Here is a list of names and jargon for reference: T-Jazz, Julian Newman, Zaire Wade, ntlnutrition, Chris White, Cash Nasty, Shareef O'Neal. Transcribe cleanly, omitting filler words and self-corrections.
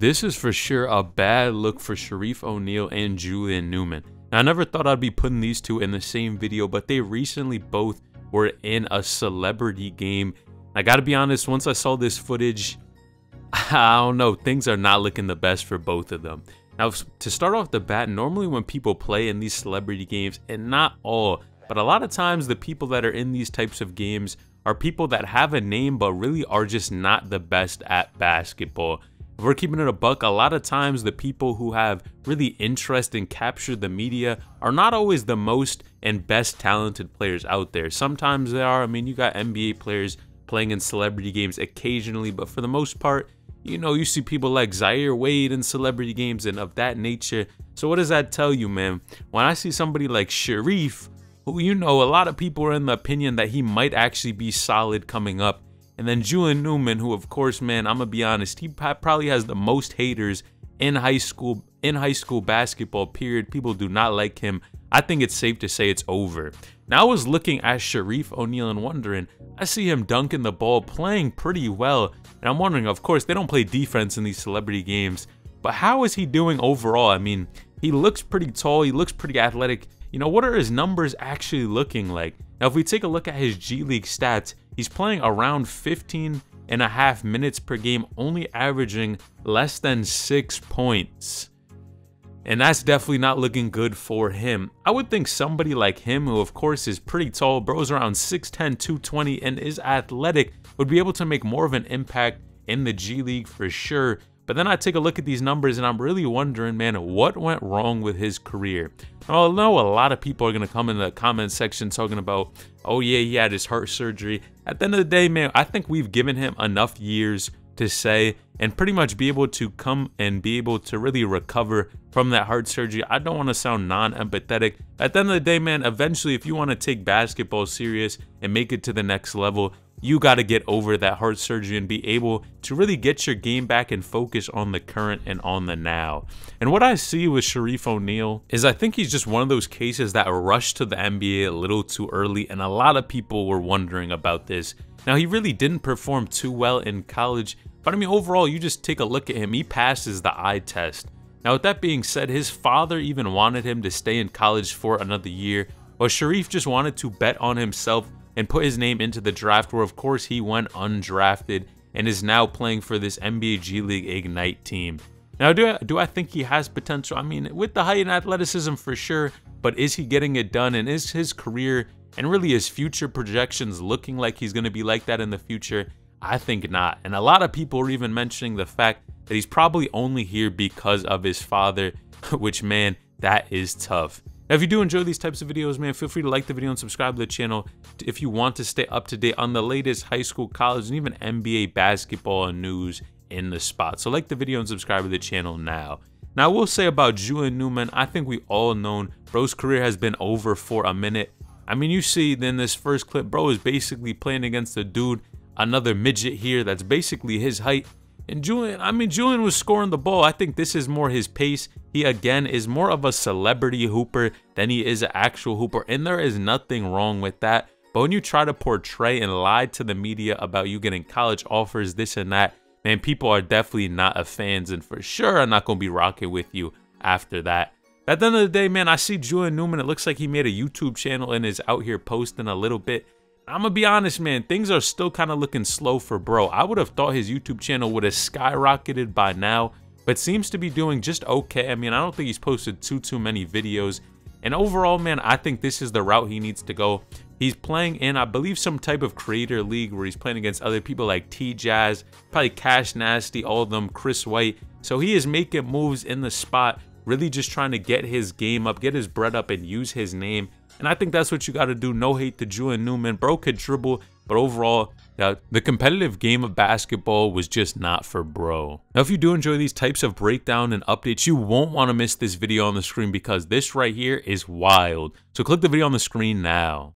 This is for sure a bad look for Shareef O'Neal and Julian Newman. Now, I never thought I'd be putting these two in the same video, but they recently both were in a celebrity game. I gotta be honest, once I saw this footage, I don't know, things are not looking the best for both of them. Now, to start off the bat, normally when people play in these celebrity games, and not all, but a lot of times the people that are in these types of games are people that have a name but really are just not the best at basketball. If we're keeping it a buck, a lot of times the people who have really interest and capture the media are not always the most and best talented players out there. Sometimes they are. I mean, you got NBA players playing in celebrity games occasionally, but for the most part, you know, you see people like Zaire Wade in celebrity games and of that nature. So what does that tell you, man? When I see somebody like Shareef, who, you know, a lot of people are in the opinion that he might actually be solid coming up, and then Julian Newman, who, of course, man, I'm gonna be honest, he probably has the most haters in high school basketball, period. People do not like him. I think it's safe to say it's over. Now, I was looking at Shareef O'Neal and wondering, I see him dunking the ball, playing pretty well, and I'm wondering, of course, they don't play defense in these celebrity games, but how is he doing overall? I mean, he looks pretty tall, he looks pretty athletic. You know, what are his numbers actually looking like? Now, if we take a look at his G League stats, he's playing around 15.5 minutes per game, only averaging less than 6 points. And that's definitely not looking good for him. I would think somebody like him, who of course is pretty tall, bros around 6'10", 220, and is athletic, would be able to make more of an impact in the G League for sure. But then I take a look at these numbers and I'm really wondering, man, what went wrong with his career? Now, I know a lot of people are going to come in the comment section talking about, oh yeah, he had his heart surgery. At the end of the day, man, I think we've given him enough years to say and pretty much be able to come and be able to really recover from that heart surgery. I don't want to sound non-empathetic. At the end of the day, man, eventually, if you want to take basketball serious and make it to the next level, you got to get over that heart surgery and be able to really get your game back and focus on the current and on the now. And what I see with Shareef O'Neal is I think he's just one of those cases that rushed to the NBA a little too early, and a lot of people were wondering about this. Now, he really didn't perform too well in college, but I mean, overall, you just take a look at him, he passes the eye test. Now, with that being said, his father even wanted him to stay in college for another year, while Shareef just wanted to bet on himself and put his name into the draft, where of course he went undrafted and is now playing for this NBA G League Ignite team. Now, do I think he has potential? I mean, with the height and athleticism for sure, but is he getting it done, and is his career and really his future projections looking like he's going to be like that in the future? I think not. And a lot of people are even mentioning the fact that he's probably only here because of his father, which, man, that is tough. Now, if you do enjoy these types of videos, man, feel free to like the video and subscribe to the channel if you want to stay up to date on the latest high school, college, and even NBA basketball news in the spot. So like the video and subscribe to the channel now. Now, I will say about Julian Newman, I think we all known bro's career has been over for a minute. I mean, you see then this first clip, bro is basically playing against a dude, another midget here that's basically his height. And Julian, I mean, Julian was scoring the ball. I think this is more his pace. He, again, is more of a celebrity hooper than he is an actual hooper. And there is nothing wrong with that. But when you try to portray and lie to the media about you getting college offers, this and that, man, people are definitely not a fans and for sure are not going to be rocking with you after that. At the end of the day, man, I see Julian Newman. It looks like he made a YouTube channel and is out here posting a little bit. I'm gonna be honest, man, things are still kind of looking slow for bro. I would have thought his YouTube channel would have skyrocketed by now, but seems to be doing just okay. I mean, I don't think he's posted too many videos. And overall, man, I think this is the route he needs to go. He's playing in, I believe, some type of creator league where he's playing against other people like T-Jazz, probably Cash Nasty, all of them, Chris White. So he is making moves in the spot, really just trying to get his game up, get his bread up, and use his name. And I think that's what you got to do. No hate to Julian Newman. Bro could dribble, but overall, the competitive game of basketball was just not for bro. Now, if you do enjoy these types of breakdown and updates, you won't want to miss this video on the screen because this right here is wild. So click the video on the screen now.